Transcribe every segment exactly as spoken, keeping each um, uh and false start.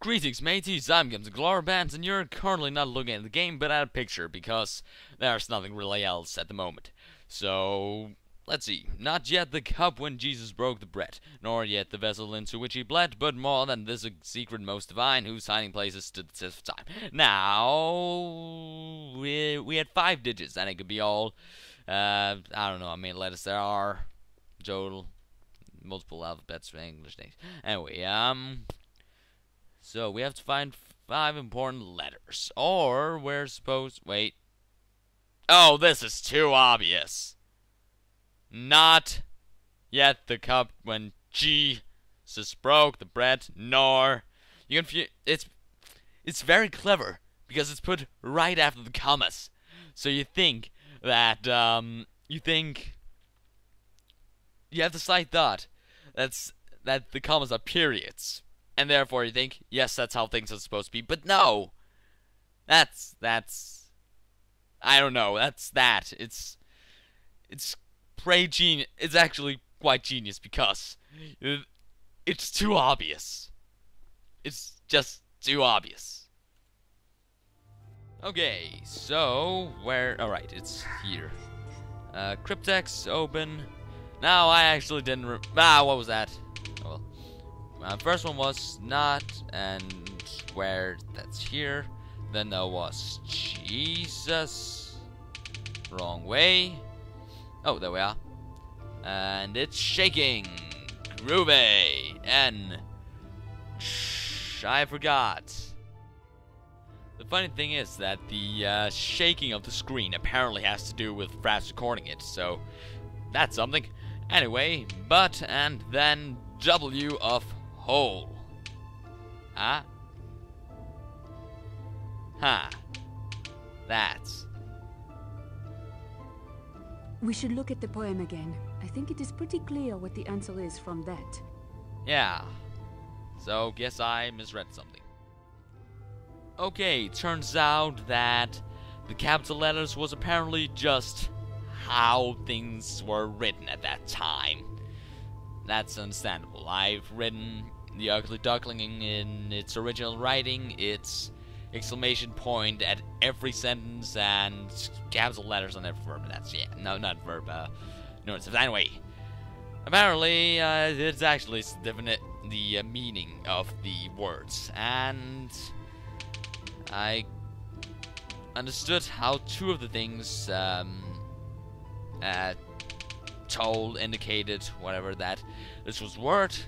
Greetings mateys, I'm Games Glorabans, and you're currently not looking at the game but at a picture because there's nothing really else at the moment. So, let's see. Not yet the cup when Jesus broke the bread, nor yet the vessel into which he bled, but more than this a secret most divine whose hiding places stood the test of time. Now, we, we had five digits and it could be all, uh, I don't know, I mean letters there are, total, multiple alphabets for English names. Anyway, um... so we have to find five important letters, or we're supposed... Wait. Oh, this is too obvious. Not yet the cup when Jesus broke the bread, nor... You confu- It's it's very clever, because it's put right after the commas. So you think that, um... You think... You have the slight thought that's, that the commas are periods. And therefore you think, yes, that's how things are supposed to be. But no! That's, that's... I don't know, that's that. It's... It's pretty genius. It's actually quite genius because... It's too obvious. It's just too obvious. Okay, so... Where... Alright, it's here. Uh, Cryptex, open... No, I actually didn't... Re ah, what was that? Oh well. Uh, first one was not, and where that's here. Then there was Jesus. Wrong way. Oh, there we are. And it's shaking. Groovy. And I forgot. The funny thing is that the uh, shaking of the screen apparently has to do with Fraps recording it, so that's something. Anyway, but and then W of hole. Ah. Ha. Huh. That's. We should look at the poem again. I think it is pretty clear what the answer is from that. Yeah. So, guess I misread something. Okay, turns out that the capital letters was apparently just how things were written at that time. That's understandable. I've written the Ugly Duckling in its original writing, its exclamation point at every sentence, and capital letters on every verb. That's, yeah, no, not verb, uh, no, it's, anyway. Apparently, uh, it's actually definite the uh, meaning of the words, and I understood how two of the things, um, uh, told, indicated, whatever that this was worth,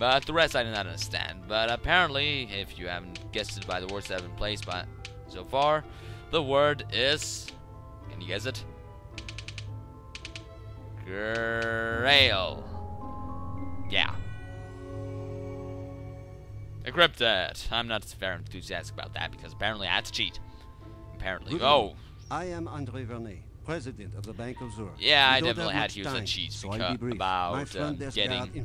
but the rest I did not understand. But apparently, if you haven't guessed it by the words that have been placed by so far, the word is, can you guess it? Grail. Yeah. Encrypted. I'm not very enthusiastic about that because apparently I had to cheat. Apparently. Good oh. I am Andre Vernet, president of the Bank of Zurich. Yeah, we I definitely had to use a cheat so about um, getting me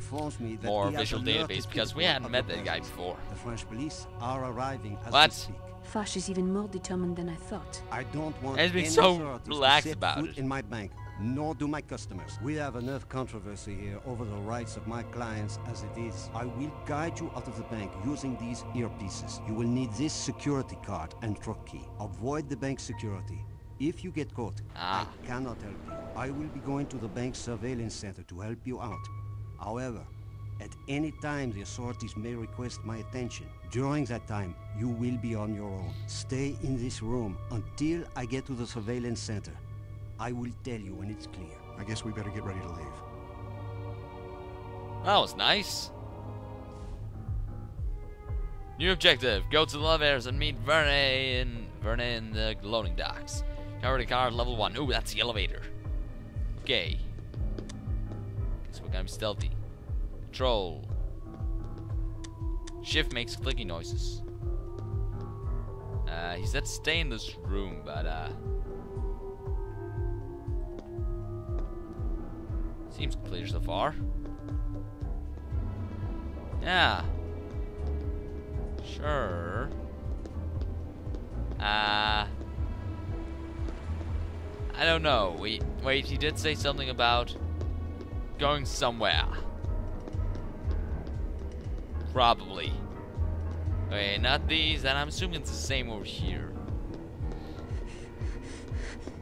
that more visual database because we hadn't met that guy before. The French police are arriving as what? We speak. Fache is even more determined than I thought. I don't want and it's been so relaxed about it. In my bank, nor do my customers. We have enough controversy here over the rights of my clients as it is. I will guide you out of the bank using these earpieces. You will need this security card and truck key. Avoid the bank security. If you get caught, ah. I cannot help you. I will be going to the bank surveillance center to help you out. However, at any time the authorities may request my attention. During that time, you will be on your own. Stay in this room until I get to the surveillance center. I will tell you when it's clear. I guess we better get ready to leave. That was nice. New objective. Go to the love airs and meet Vernet in, Vernet in the loading docks. Cover the car, level one. Ooh, that's the elevator. Okay. Guess we're gonna be stealthy. Control. Shift makes clicky noises. Uh, he said stay in this room, but, uh... seems clear so far. Yeah. Sure. Uh... I don't know. We, wait, he did say something about going somewhere. Probably. Okay, not these, and I'm assuming it's the same over here.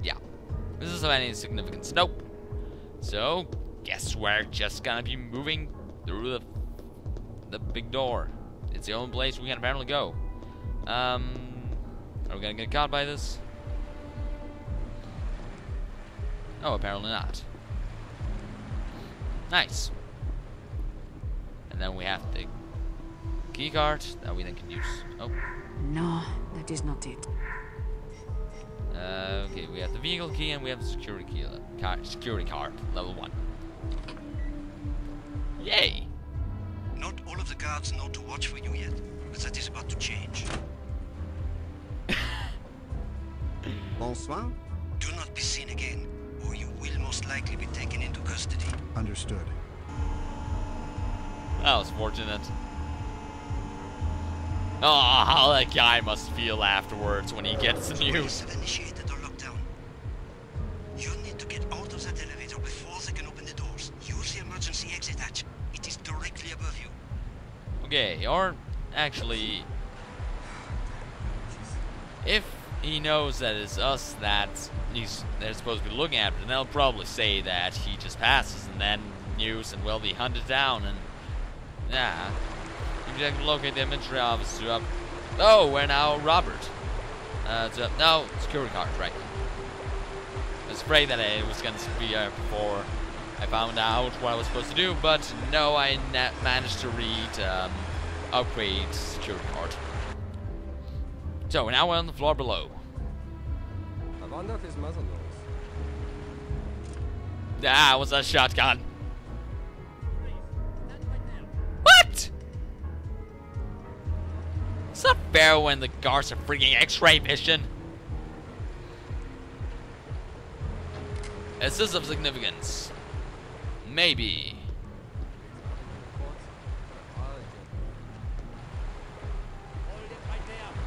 Yeah. This doesn't have any significance. Nope. So, guess we're just gonna be moving through the, the big door. It's the only place we can apparently go. Um, are we gonna get caught by this? Oh, apparently not. Nice. And then we have the key card that we then can use. Oh. No, that is not it. Uh, okay, we have the vehicle key and we have the security key, card, security card, level one. Yay! Not all of the guards know to watch for you yet, but that is about to change. Bonsoir. Do not be seen again, or you will most likely be taken into custody. Understood. That was fortunate. Oh, how that guy must feel afterwards when he gets the news. Have initiated a lockdown. You need to get out of that elevator before they can open the doors. Use the emergency exit hatch. It is directly above you. Okay, or actually, if he knows that it's us that he's they're supposed to be looking at, then they'll probably say that he just passes and then news and will be hunted down and yeah. You can locate the inventory office to up. Oh, we're now Robert. Uh, to up. No, security card, right. I was afraid that it was going to be here before I found out what I was supposed to do, but no, I managed to read um, upgrade security card. So now we're on the floor below. I wonder if his muzzle knows. Ah, what's that shotgun? It's not fair when the guards are freaking X-ray vision. Is this of significance? Maybe.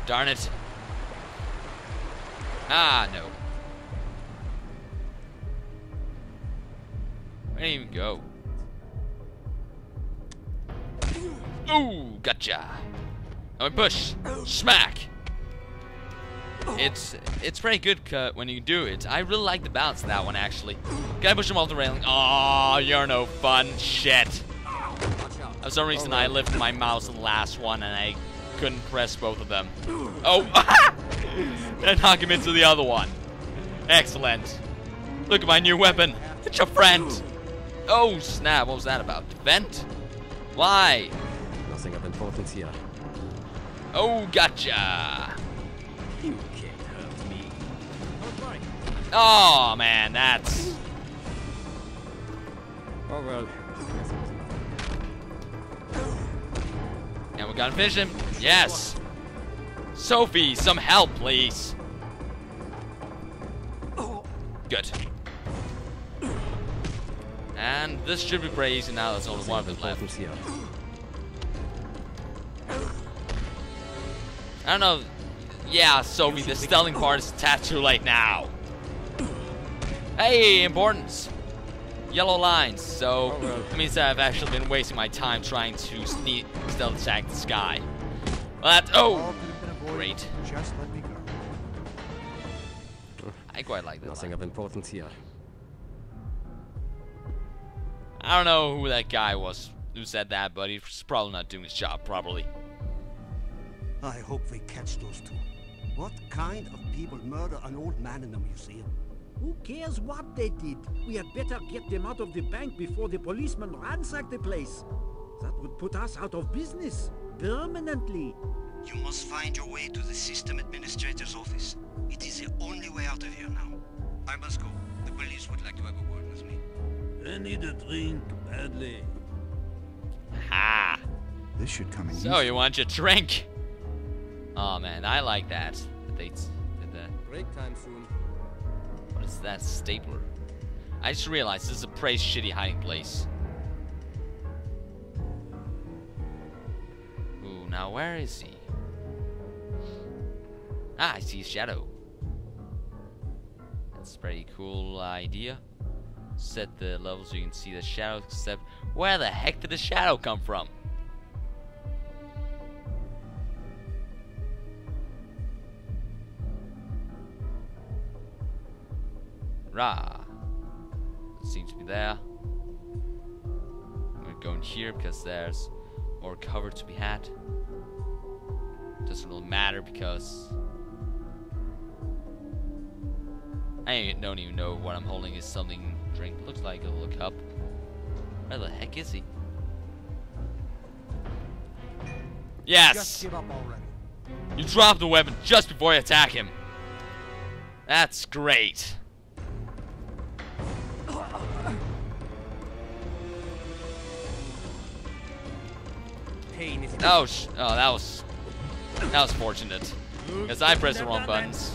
Darn it. Ah, no. Where did he even go? Ooh, gotcha. I mean, push, smack. It's it's pretty good cut when you do it. I really like the balance of that one actually. Can I push him off the railing? Oh, you're no fun. Shit. For some reason, I lifted my mouse in the last one and I couldn't press both of them. Oh, and knock him into the other one. Excellent. Look at my new weapon. It's your friend. Oh snap! What was that about? Vent? Why? Nothing of importance here. Oh, gotcha! You can't hurt me. Oh man, that's. Oh well. And we gotta finish him. Yes. Sophie, some help, please. Good. And this should be pretty easy now. That's only one of them left. I don't know. Yeah, Sophie, the stealing part is attached to like now. Hey, importance. Yellow lines. So that means that I've actually been wasting my time trying to sneak, stealth attack this guy. Well, that's oh, great. Just let me go. I quite like that. Nothing line. Of importance here. I don't know who that guy was who said that, but he's probably not doing his job properly. I hope we catch those two. What kind of people murder an old man in a museum? Who cares what they did? We had better get them out of the bank before the policemen ransack the place. That would put us out of business. Permanently. You must find your way to the system administrator's office. It is the only way out of here now. I must go. The police would like to have a word with me. I need a drink badly. Ha! This should come in. So, you want your drink? Oh man, I like that. That they did that. Break time soon. What is that stapler? I just realized this is a pretty shitty hiding place. Ooh, now where is he? Ah, I see his shadow. That's a pretty cool idea. Set the level so you can see the shadow, except where the heck did the shadow come from? Rah! Seems to be there. I'm gonna go in here because there's more cover to be had. Doesn't really matter because I don't even know what I'm holding is something drink. Looks like a little cup. Where the heck is he? Yes! Just give up already. You drop the weapon just before you attack him. That's great. Pain is oh, sh oh, that was that was fortunate because I pressed the wrong buttons.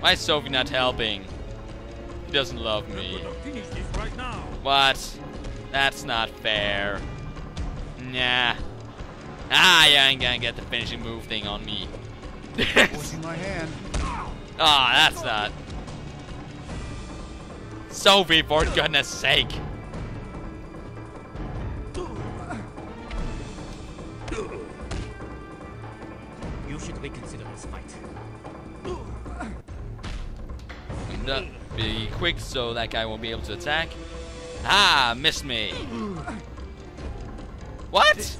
Why is Sophie not helping? He doesn't love me. What? That's not fair. Nah. Ah, you ain't gonna get the finishing move thing on me. Ah, oh, that's not. Sophie, for goodness sake. You should reconsider this fight. No, be quick so that guy won't be able to attack. Ah, missed me. What?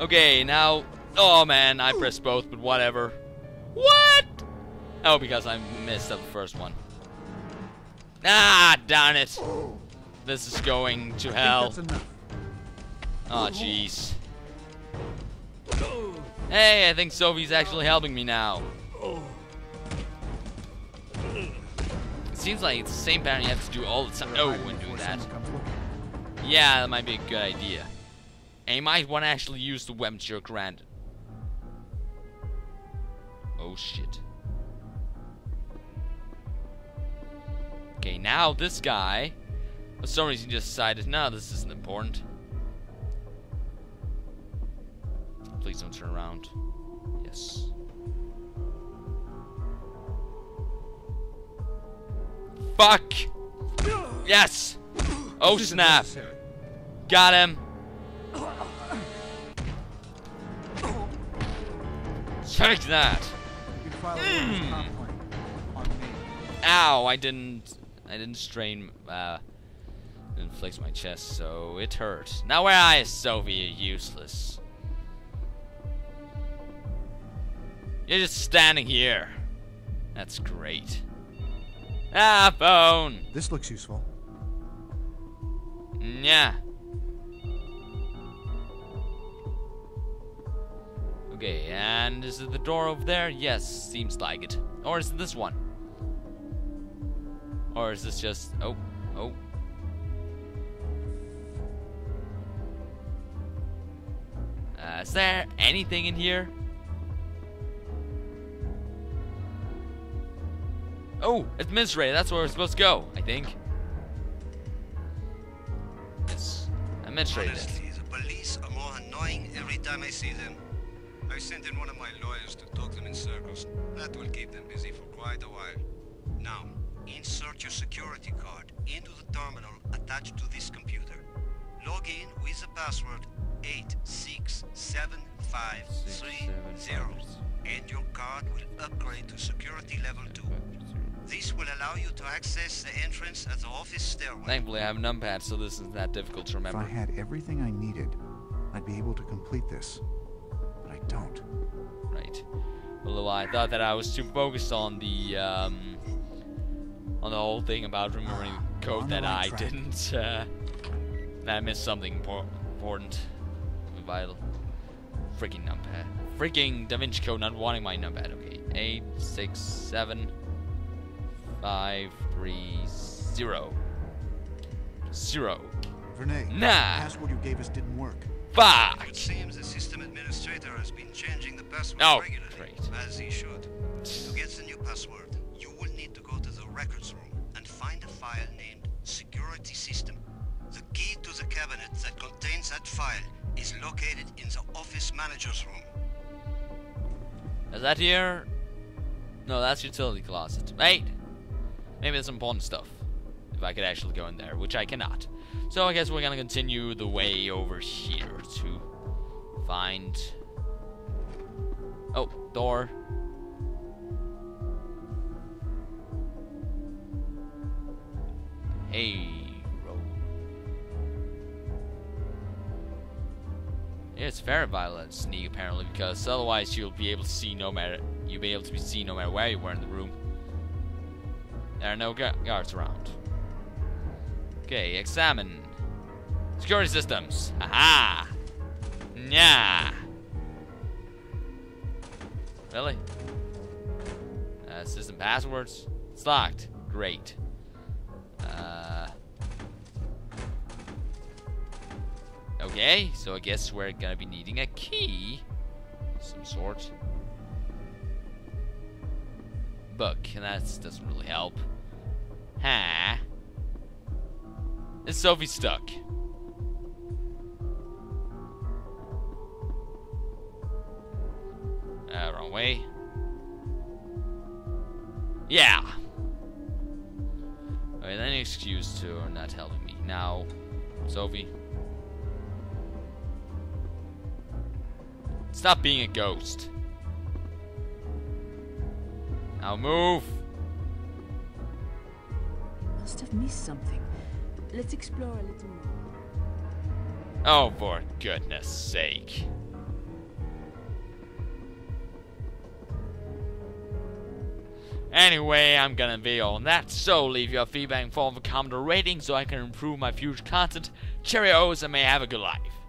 Okay, now. Oh man, I pressed both, but whatever. What? Oh, because I missed up the first one. Ah, darn it. This is going to hell. Oh, jeez. Hey, I think Sophie's actually helping me now. Seems like it's the same pattern you have to do all the time. Oh, and do that. Yeah, that might be a good idea. And you might want to actually use the weapons you're granted. Oh shit. Okay, now this guy, for some reason, just decided, no, this isn't important. Please don't turn around. Yes. Fuck! Yes! Oh snap! Got him! Check that! Mm. Ow! I didn't. I didn't strain. Uh, didn't flex my chest, so it hurt. Now where I is Sophie? Useless. You're just standing here. That's great. Ah, phone! This looks useful. Yeah. Okay, and is it the door over there? Yes, seems like it. Or is it this one? Or is this just... Oh, oh. Uh, is there anything in here? Oh, administrator, that's where we're supposed to go, I think. Yes, administrator. Honestly, the police are more annoying every time I see them. I sent in one of my lawyers to talk them in circles. That will keep them busy for quite a while. Now, insert your security card into the terminal attached to this computer. Log in with the password eight six seven five three zero, and your card will upgrade to security level two. This will allow you to access the entrance at the office stairway. Thankfully, I have a numpad, so this isn't that difficult to remember. If I had everything I needed, I'd be able to complete this. But I don't. Right. Although I thought that I was too focused on the, um... on the whole thing about remembering uh, code that I track. didn't, uh... that I missed something important. Vital. Freaking numpad. Freaking Da Vinci Code not wanting my numpad. Okay. Eight, six, seven... Five, three, zero. Zero. Vernet, nah. The password you gave us didn't work. Fuck. It seems the system administrator has been changing the password oh, regularly, great. as he should. To get the new password, you will need to go to the records room and find a file named Security System. The key to the cabinet that contains that file is located in the office manager's room. Is that here? No, that's utility closet. Wait. Maybe there's important stuff. If I could actually go in there, which I cannot. So I guess we're gonna continue the way over here to find... Oh. door. Hey, roll. It's very violent sneak apparently, because otherwise you'll be able to see no matter you'll be able to be seen no matter where you were in the room. There are no gu guards around. Okay, examine security systems. Aha! Yeah. Really? Uh, system passwords. It's locked. Great. Uh. Okay, so I guess we're gonna be needing a key, of some sort. Book. And that doesn't really help. Huh? Is Sophie stuck? Uh, wrong way. Yeah. Alright, any excuse to not helping me now, Sophie. Stop being a ghost. Now move. Must have missed something. Let's explore a little more. Oh, for goodness' sake. Anyway, I'm gonna be on that, so leave your feedback form for comment or rating so I can improve my future content. Cheerios, and may have a good life.